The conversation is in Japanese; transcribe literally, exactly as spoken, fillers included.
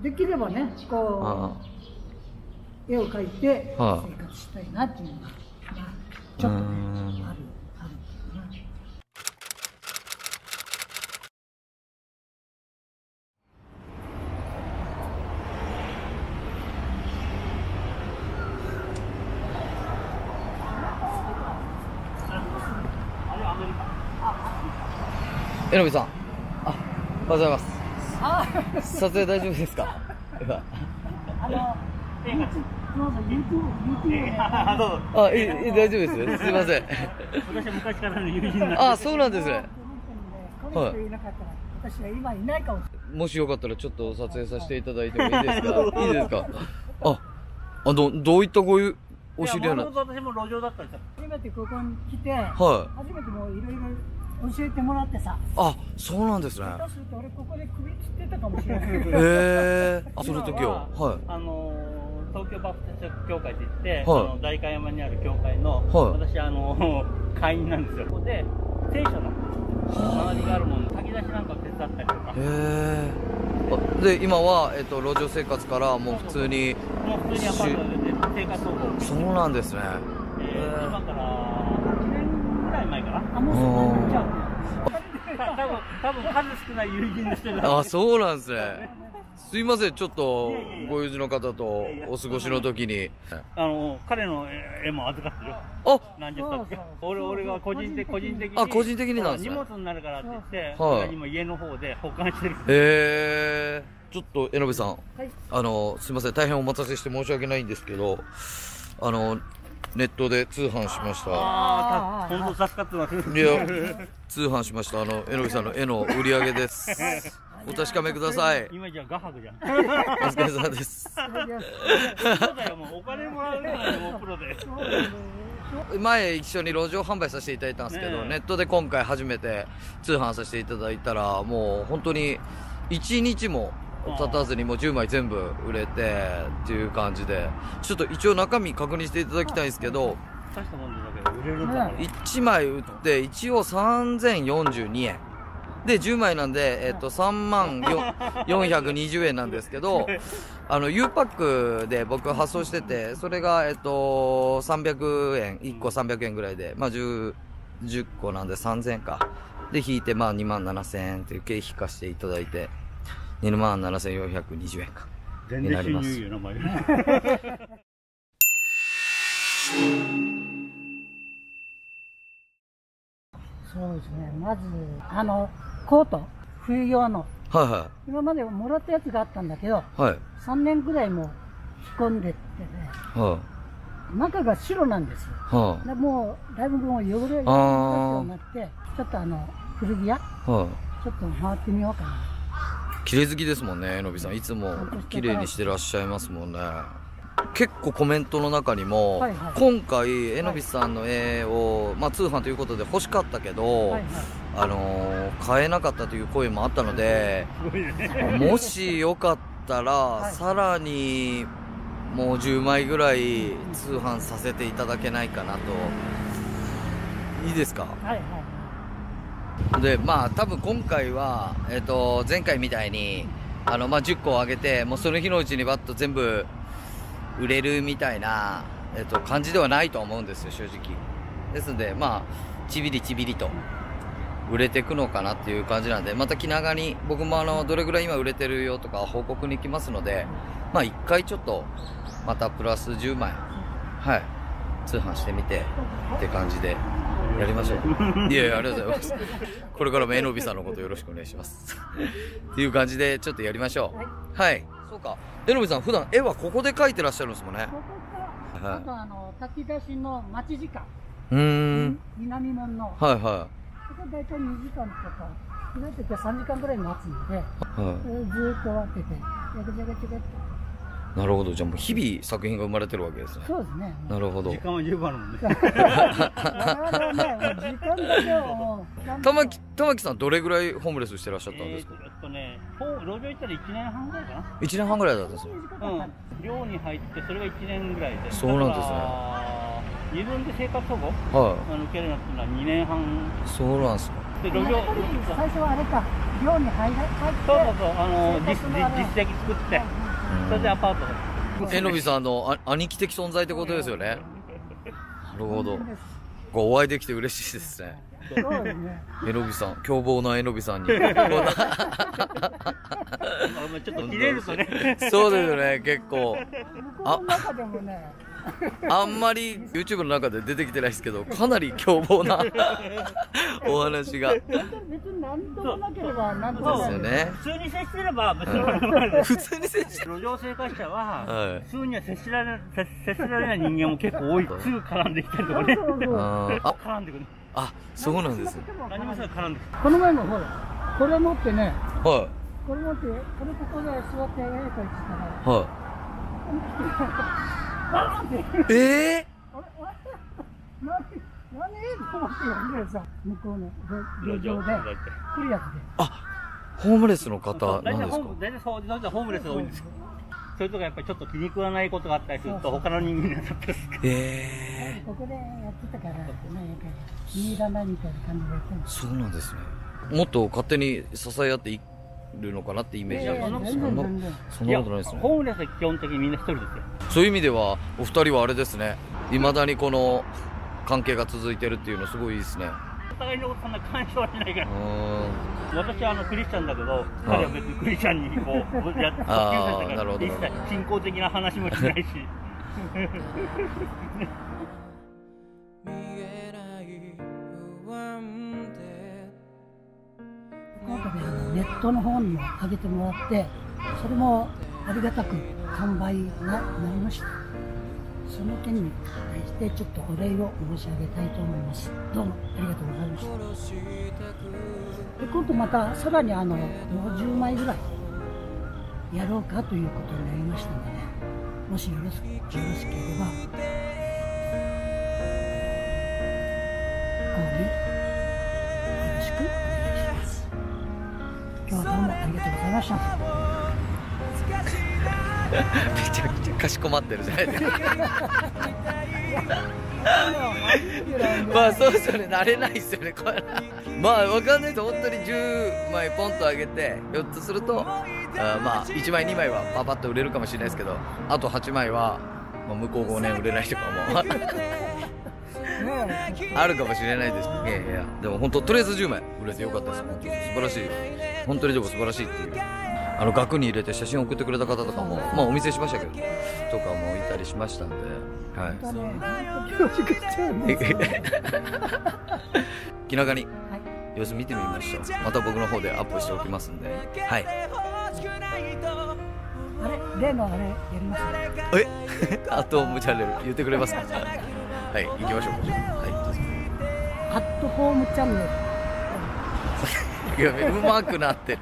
できればね、こう絵を描いて生活したいなっていうのが、まあ、ちょっとねある。えのびさん、あ、おはようございます。撮影大丈夫ですか？あの、あ、え、え、大丈夫です。すみません。私は昔からの友人なんです。あ、そうなんですね。はい。もしよかったらちょっと撮影させていただいてもいいですか？いいですか？あ、あのどういったごゆお知り合いな？私も路上だったんです。初めてここに来て、はい。初めてもういろいろ。教えてもらってさ。あ、そうなんですね。下手すると俺ここで首つってたかもしれない。ええ。あ、その時は。はい。あの東京バプテスト教会って言って、あの代官山にある教会の私あの会員なんですよ。ここで聖書の周りがあるものの炊き出しなんかを手伝ったりとか。ええ。で今はえっと路上生活からもう普通にもう普通にアパートで生活を。そうなんですね。今からはちねんぐらい前かな。あ、もうそんなにじゃあ。多分多分数少ない友人の人だ。あ、そうなんですね。すいません、ちょっとご友人の方とお過ごしの時にあの彼の絵も預かってる。あ、何十冊。俺俺が個人的個人的に。あ、個人的になんですね。荷物になるからって言って、はい。今家の方で保管してる。ええ、ちょっと江上さん、あのすいません、大変お待たせして申し訳ないんですけど、あの。ネットで通販しました。ああ、本当助かってます。いや、通販しました。あの、えのびさんの絵の売り上げです。お確かめください。今じゃ、画伯じゃん。お疲れ様です。そうだよ、もうお金もらうから、もうプロで。前一緒に路上販売させていただいたんですけど、ネットで今回初めて通販させていただいたら、もう本当に一日も。立たずにもうじゅうまい全部売れてっていう感じで、ちょっと一応中身確認していただきたいんですけど、大したもんだけど売れるんだね。いちまい売って一応さんぜんよんじゅうにえんでじゅうまいなんで、えっとさんまんよんひゃくにじゅうえんなんですけど、あの U パックで僕発送してて、それがえっとさんびゃくえん、いっこさんびゃくえんぐらいで、まあ 10, じゅっこなんでさんぜんえんかで引いて、まあにまんななせんえんという経費化していただいて。にまんななせんよんひゃくにじゅうえんかになります。そうですね。まずあのコート、冬用の、はいはい、今までもらったやつがあったんだけど、はい、さんねんぐらいも着込んでってね、はい、中が白なんですよ、はい、でもうだいぶもう汚れがようになって、ちょっとあの古着屋、はい、ちょっと回ってみようかな。綺麗好きですもんね、えのびさん。いつも綺麗にしてらっしゃいますもんね。結構コメントの中にも、はいはい、今回えのびさんの絵を、まあ、通販ということで欲しかったけど、はいはい、あのー、買えなかったという声もあったので、もしよかったら、はい、さらにもうじゅうまいぐらい通販させていただけないかなと。いいですか？はいはい。でまあ、多分今回は、えー、と前回みたいにあの、まあ、じゅっこあげて、もうその日のうちにバッと全部売れるみたいな、えー、と感じではないとは思うんですよ、正直。ですので、まあ、ちびりちびりと売れていくのかなっていう感じなんで、また気長に僕もあのどれぐらい今売れてるよとか報告に行きますので、まあ、いっかいちょっとまたプラスじゅうまい、はい、通販してみてって感じで。やりましょう。いやいや、ありがとうございます。これからもえのびさんのことよろしくお願いします。っていう感じで、ちょっとやりましょう。はい、はい。そうか。えのびさん、普段絵はここで描いてらっしゃるんですもんね。ここから、あとあの、炊き出しの待ち時間。うん。南門の。はいはい。ここ大体にじかんとか、開いててさんじかんぐらい待つので、はい、ずっと待ってて、やくじゃくじゃくって。なるほど。じゃあもう日々作品が生まれてるわけですね。そうですね。なるほど。時間は十分あるもんね。時間だけはもう。玉木玉木さん、どれぐらいホームレスしてらっしゃったんですか。えっとね、路上行ったらいちねんはんぐらいかな。一年半ぐらいだったんですよ。うん。寮に入ってそれがいちねんぐらいで。そうなんですね。自分で生活保護はい。あの受けるようになったのはにねんはん。そうなんですか。で路上。最初はあれか。寮に入って、そうそうそう、あの実績作って、それでアパート。えのびさんの兄貴的存在ってことですよね。なるほど。ごお会いできて嬉しいですね。そうですね。えのびさん、凶暴なえのびさんに。ちょっと切れるとね。そうですよね、結構。あ、あんまり ユーチューブ の中で出てきてないですけど、かなり凶暴なお話が。別に何ともなければ何ともないですよね。普通に接してれば別に。普通に接して路上生活者は普通には接しられ接しられない人間も結構多い。すぐ絡んできたりとかね。あ、絡んでくる。あ、そうなんです。何もすぐ絡んでくる。この前もほら、これ持ってね。はい。これ持って、これここで座ってやれと言ってたら。はい。ええあ、ホームレスの方なんですか？大体ホームレスが多いんですよ。それとかやっぱりちょっと気に食わないことがあったりすると他の人間になったんですけど、ええ、ここでやってたから気に入らないみたいな感じでやってます。そうなんですね。もっと勝手に支え合っているのかなってイメージなんですけど、そんなことないですね。ホームレスは基本的にみんな一人ですよ。そういう意味ではお二人はあれですね、いまだにこの関係が続いてるっていうのすごいいいですね。お互いのことそんな干渉はしないから。私はあのクリスチャンだけど、二人は別にクリスチャンにこうやって一切信仰的な話もしないし。ネットの方にも上げてもらって、それもありがたく完売がなりました。その件に対してちょっとお礼を申し上げたいと思います。どうもありがとうございました。で、今度またさらにあのごじゅうまいぐらいやろうかということになりましたので、もしよろしければご購入よろしくお願いします。今日はどうもありがとうございました。めちゃくちゃかしこまってるじゃないですか。まあそうですよね、慣れないですよね、これ。まあわかんないと本当にじゅうまいポンと上げてよっつすると、あまあいちまいにまいはパパッと売れるかもしれないですけど、あとはちまいは、まあ、向こうごねん売れないとかもあるかもしれないです。いやいや、でも本当とりあえずじゅうまい売れてよかったです。本当に素晴らしい。本当にでも素晴らしいっていう、あの額に入れて写真を送ってくれた方とかも、まあ、お見せしましたけどとかもいたりしましたんで、はい、気長に様子見てみましょう。また僕の方でアップしておきますんで、はい。あれ例のあれやりますね。えあと無茶レル言ってくれますか？はい、行きましょう。はい、アットホームチャンネル。うまくなってる